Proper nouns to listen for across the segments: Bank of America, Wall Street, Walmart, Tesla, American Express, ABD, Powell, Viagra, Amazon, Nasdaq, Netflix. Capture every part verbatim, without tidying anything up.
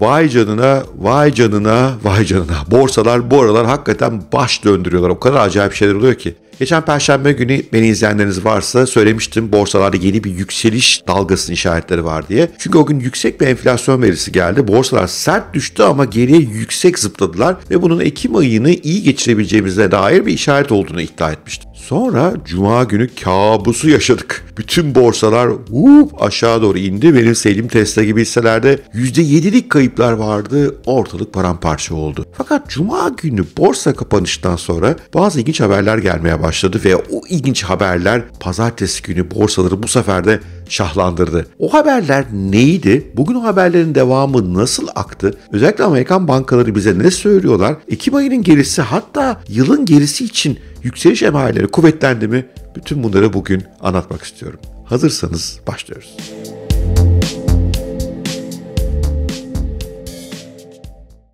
Vay canına, vay canına, vay canına. Borsalar bu aralar hakikaten baş döndürüyorlar. O kadar acayip şeyler oluyor ki. Geçen Perşembe günü beni izleyenleriniz varsa söylemiştim borsalarda yeni bir yükseliş dalgasının işaretleri var diye. Çünkü o gün yüksek bir enflasyon verisi geldi. Borsalar sert düştü ama geriye yüksek zıpladılar ve bunun Ekim ayını iyi geçirebileceğimize dair bir işaret olduğunu iddia etmiştim. Sonra Cuma günü kabusu yaşadık. Bütün borsalar hup aşağı doğru indi. Benim sevdiğim Tesla gibi hisselerde yüzde yedilik kayıplar vardı. Ortalık paramparça oldu. Fakat Cuma günü borsa kapanıştan sonra bazı ilginç haberler gelmeye başladı ve o ilginç haberler Pazartesi günü borsaları bu sefer de şahlandırdı. O haberler neydi? Bugün o haberlerin devamı nasıl aktı? Özellikle Amerikan bankaları bize ne söylüyorlar? Ekim ayının gerisi, hatta yılın gerisi için yükseliş emareleri kuvvetlendi mi? Bütün bunları bugün anlatmak istiyorum. Hazırsanız başlıyoruz.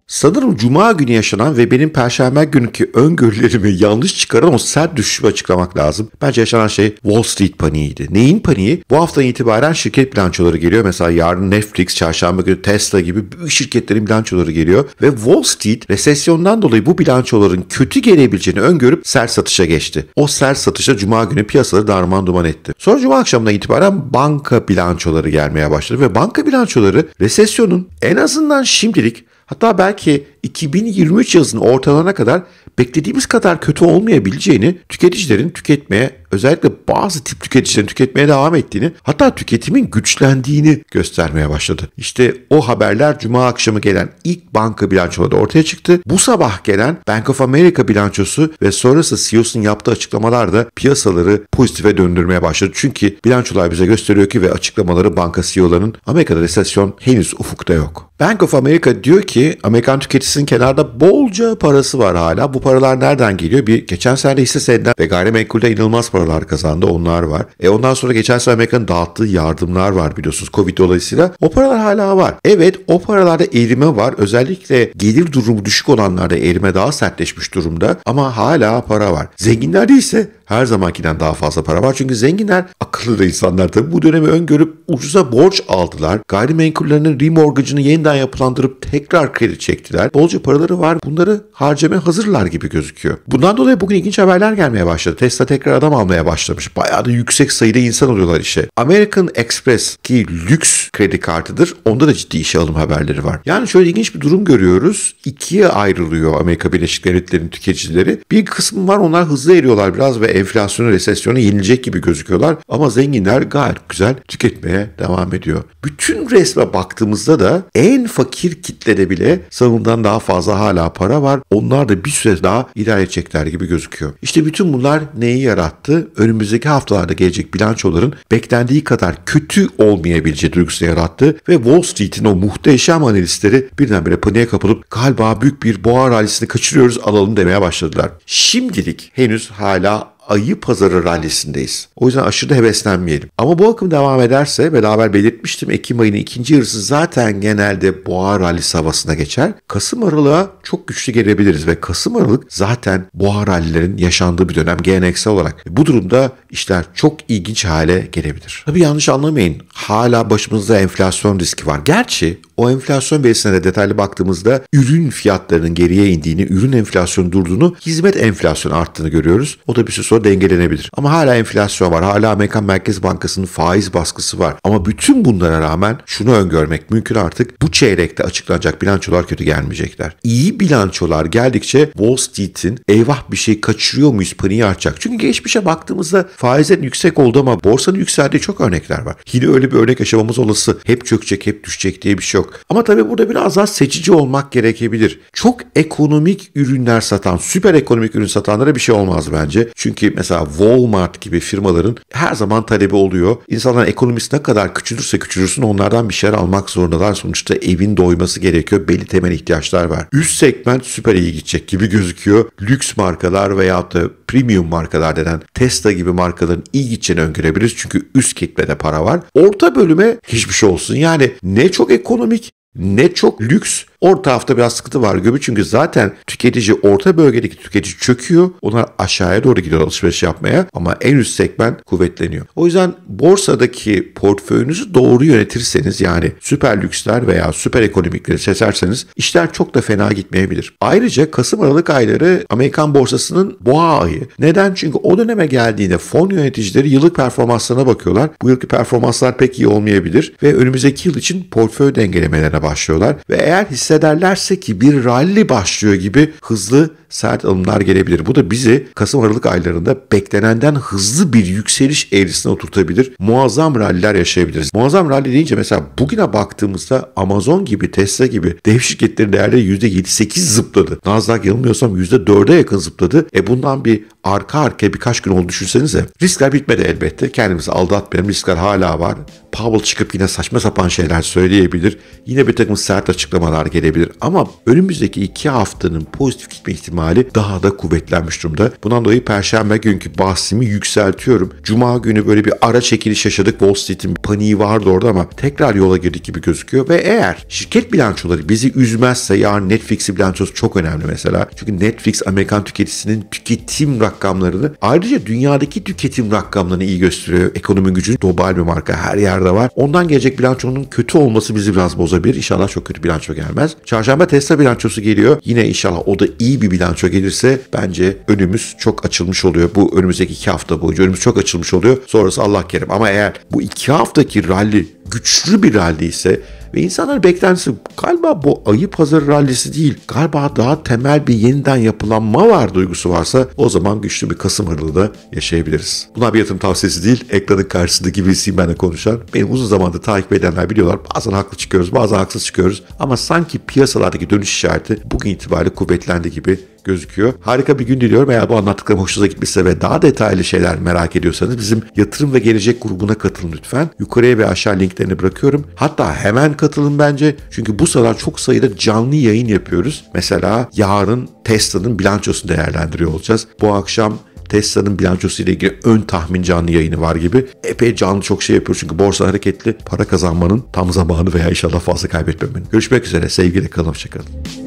Sanırım Cuma günü yaşanan ve benim Perşembe günkü öngörülerimi yanlış çıkaran o sert düşüşü açıklamak lazım. Bence yaşanan şey Wall Street paniğiydi. Neyin paniği? Bu haftadan itibaren şirket bilançoları geliyor. Mesela yarın Netflix, çarşamba günü Tesla gibi büyük şirketlerin bilançoları geliyor. Ve Wall Street resesyondan dolayı bu bilançoların kötü gelebileceğini öngörüp sert satışa geçti. O sert satışla Cuma günü piyasaları darman duman etti. Sonra Cuma akşamından itibaren banka bilançoları gelmeye başladı. Ve banka bilançoları resesyonun en azından şimdilik, hatta belki iki bin yirmi üç yazının ortalarına kadar beklediğimiz kadar kötü olmayabileceğini, tüketicilerin tüketmeye, özellikle bazı tip tüketicilerin tüketmeye devam ettiğini, hatta tüketimin güçlendiğini göstermeye başladı. İşte o haberler Cuma akşamı gelen ilk banka bilançoları ortaya çıktı. Bu sabah gelen Bank of America bilançosu ve sonrası C E O'sunun yaptığı açıklamalar da piyasaları pozitife döndürmeye başladı. Çünkü bilançolar bize gösteriyor ki ve açıklamaları banka C E O'larının, Amerika'da resesyon henüz ufukta yok. Bank of America diyor ki Amerikan tüketicisinin kenarda bolca parası var hala. Bu paralar nereden geliyor? Bir geçen sene hisse senedinden ve gayrimenkulde inanılmaz paralar kazandı. Onlar var. E ondan sonra geçen sene Amerika'nın dağıttığı yardımlar var biliyorsunuz. Covid dolayısıyla. O paralar hala var. Evet, o paralarda erime var. Özellikle gelir durumu düşük olanlarda erime daha sertleşmiş durumda. Ama hala para var. Zenginlerde ise her zamankinden daha fazla para var. Çünkü zenginler akıllı da insanlar tabii. Bu dönemi öngörüp ucuza borç aldılar. Gayrimenkullerinin remortgage'ını yeniden yapılandırıp tekrar kredi çektiler. Bolca paraları var. Bunları harcamaya hazırlar gibi gözüküyor. Bundan dolayı bugün ilginç haberler gelmeye başladı. Tesla tekrar adam almaya başlamış. Bayağı da yüksek sayıda insan oluyorlar işe. American Express, ki lüks kredi kartıdır, onda da ciddi işe alım haberleri var. Yani şöyle ilginç bir durum görüyoruz. İkiye ayrılıyor Amerika Birleşik Devletleri'nin tüketicileri. Bir kısmı var, onlar hızlı eriyorlar biraz ve enflasyonu, resesyonu yenilecek gibi gözüküyorlar. Ama zenginler gayet güzel tüketmeye devam ediyor. Bütün resme baktığımızda da en fakir kitlede bile sanımdan daha fazla hala para var. Onlar da bir süre daha idare edecekler gibi gözüküyor. İşte bütün bunlar neyi yarattı? Önümüzdeki haftalarda gelecek bilançoların beklendiği kadar kötü olmayabileceği duygusunu yarattı ve Wall Street'in o muhteşem analistleri birdenbire paniğe kapılıp galiba büyük bir boğa rallisini kaçırıyoruz, alalım demeye başladılar. Şimdilik henüz hala ayı pazarı rallisindeyiz. O yüzden aşırı heveslenmeyelim. Ama bu akım devam ederse, beraber belirtmiştim, Ekim ayının ikinci yarısı zaten genelde boğa rallisi havasına geçer. Kasım aralığa çok güçlü gelebiliriz ve Kasım aralık zaten boğa rallilerin yaşandığı bir dönem geleneksel olarak. Bu durumda işler çok ilginç hale gelebilir. Tabii yanlış anlamayın. Hala başımızda enflasyon riski var. Gerçi o enflasyon verisine de detaylı baktığımızda ürün fiyatlarının geriye indiğini, ürün enflasyonu durduğunu, hizmet enflasyonu arttığını görüyoruz. O da bir süre sonra dengelenebilir. Ama hala enflasyon var. Hala Amerikan Merkez Bankası'nın faiz baskısı var. Ama bütün bunlara rağmen şunu öngörmek mümkün artık. Bu çeyrekte açıklanacak bilançolar kötü gelmeyecekler. İyi bilançolar geldikçe Wall Street'in eyvah bir şey kaçırıyor muyuz paniği artacak. Çünkü geçmişe baktığımızda faizlerin yüksek oldu ama borsanın yükseldiği çok örnekler var. Yine öyle bir örnek yaşamamız olası. Hep çökecek, hep düşecek diye bir şey yok. Ama tabii burada biraz daha seçici olmak gerekebilir. Çok ekonomik ürünler satan, süper ekonomik ürün satanlara bir şey olmaz bence. Çünkü mesela Walmart gibi firmaların her zaman talebi oluyor. İnsanlar ekonomisi ne kadar küçülürse küçülürsün onlardan bir şeyler almak zorundalar. Sonuçta evin doyması gerekiyor. Belli temel ihtiyaçlar var. Üst segment süper iyi gidecek gibi gözüküyor. Lüks markalar veyahut da premium markalar denen Tesla gibi markaların iyi gideceğini öngörebiliriz. Çünkü üst kitlede para var. Orta bölüme hiçbir şey olsun. Yani ne çok ekonomik, ne çok lüks Orta hafta biraz sıkıntı var gibi, çünkü zaten tüketici, orta bölgedeki tüketici çöküyor. Onlar aşağıya doğru gidiyor alışveriş yapmaya ama en üst segment kuvvetleniyor. O yüzden borsadaki portföyünüzü doğru yönetirseniz, yani süper lüksler veya süper ekonomikleri seçerseniz işler çok da fena gitmeyebilir. Ayrıca Kasım-Aralık ayları Amerikan borsasının boğa ayı. Neden? Çünkü o döneme geldiğinde fon yöneticileri yıllık performanslarına bakıyorlar. Bu yılki performanslar pek iyi olmayabilir ve önümüzdeki yıl için portföy dengelemelerine başlıyorlar ve eğer hissederlerse ki bir rally başlıyor gibi hızlı sert alımlar gelebilir. Bu da bizi Kasım-Aralık aylarında beklenenden hızlı bir yükseliş eğrisine oturtabilir. Muazzam ralliler yaşayabiliriz. Muazzam rally deyince mesela bugüne baktığımızda Amazon gibi, Tesla gibi dev şirketlerin değerleri yüzde yedi sekiz zıpladı. Nasdaq yanılmıyorsam yüzde dörde yakın zıpladı. E bundan bir arka arkaya birkaç gün oldu düşünsenize. Riskler bitmedi elbette. Kendimizi aldatmayalım. Riskler hala var. Powell çıkıp yine saçma sapan şeyler söyleyebilir. Yine bir takım sert açıklamalar gelebilir. Ama önümüzdeki iki haftanın pozitif gitme ihtimali daha da kuvvetlenmiş durumda. Bundan dolayı Perşembe günkü bahsimi yükseltiyorum. Cuma günü böyle bir ara çekiliş yaşadık. Wall Street'in paniği vardı orada ama tekrar yola girdik gibi gözüküyor. Ve eğer şirket bilançoları bizi üzmezse, yarın Netflix'in bilançosu çok önemli mesela. Çünkü Netflix Amerikan tüketisinin tüketim rakamlarını, ayrıca dünyadaki tüketim rakamlarını iyi gösteriyor. Ekonomi gücünü global bir marka, her yerde var. Ondan gelecek bilançonun kötü olması bizi biraz bozabilir. İnşallah çok kötü bilanço gelmez. Çarşamba Tesla bilançosu geliyor. Yine inşallah o da iyi bir bilanço gelirse bence önümüz çok açılmış oluyor. Bu önümüzdeki iki hafta boyunca önümüz çok açılmış oluyor. Sonrası Allah kerim. Ama eğer bu iki haftaki rally güçlü bir rally ise ve insanların beklentisi galiba bu ayı pazarı rallisi değil, galiba daha temel bir yeniden yapılanma var duygusu varsa, o zaman güçlü bir Kasım aralığı da yaşayabiliriz. Bunlar bir yatırım tavsiyesi değil. Ekranın karşısındaki birisiyim benimle konuşan. Beni uzun zamandır takip edenler biliyorlar. Bazen haklı çıkıyoruz, bazen haksız çıkıyoruz. Ama sanki piyasalardaki dönüş işareti bugün itibariyle kuvvetlendi gibi gözüküyor. Harika bir gün diliyorum. Eğer bu anlattıklarım hoşunuza gitmişse ve daha detaylı şeyler merak ediyorsanız bizim Yatırım ve Gelecek grubuna katılın lütfen. Yukarıya ve aşağı linklerini bırakıyorum. Hatta hemen katılın bence. Çünkü bu sıralar çok sayıda canlı yayın yapıyoruz. Mesela yarın Tesla'nın bilançosunu değerlendiriyor olacağız. Bu akşam Tesla'nın bilançosu ile ilgili ön tahmin canlı yayını var gibi. Epey canlı çok şey yapıyor çünkü borsa hareketli. Para kazanmanın tam zamanı veya inşallah fazla kaybetmemenin. Görüşmek üzere. Sevgiyle kalın. Hoşça kalın.